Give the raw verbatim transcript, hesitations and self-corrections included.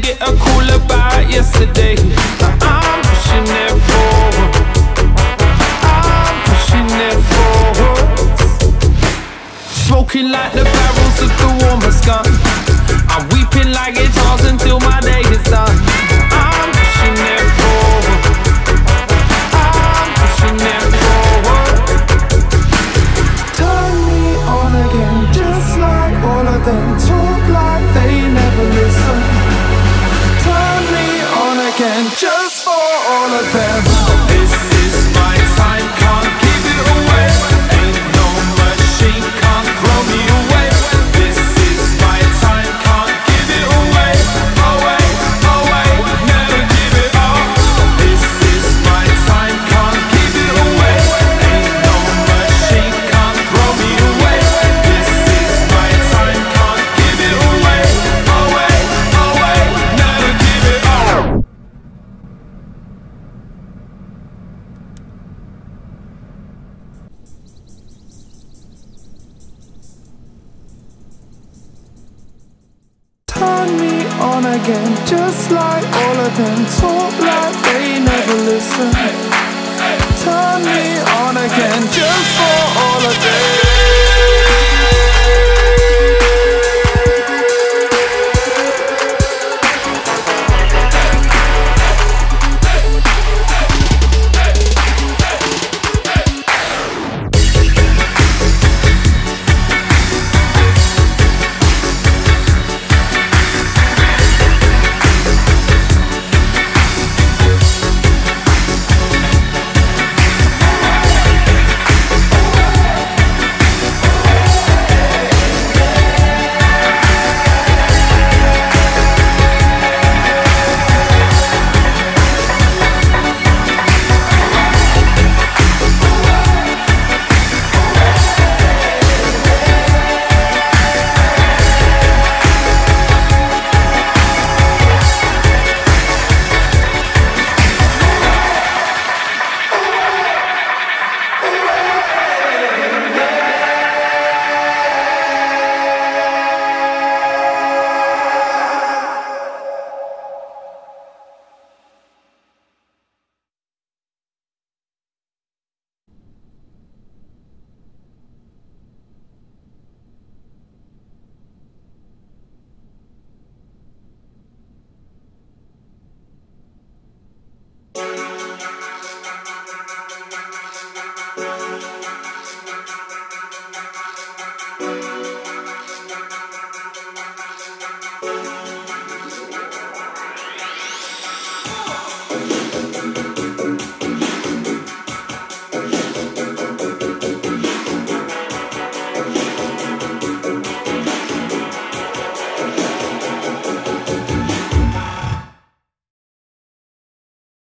didn't get a cooler by yesterday. I'm pushing it forward, I'm pushing it forward. Smoking like the barrels of the war gun. I'm weeping like guitars until my day is done. I'm pushing it forward, I'm pushing it forward. Turn me on again, just like all of them. Talk like they never listen. Turn me on again, just for all of them. This is my time, can't give it away. Ain't no machine, can't throw me away. This is my time, can't give it away. Away, away, never give it up. This is my time, can't give it away. Ain't no machine, can't throw me away. This is my time, can't give it away. Away, away, never give it up. Turn me on again, just like all of them. Talk like they never listen. Turn me on again, just for all of them.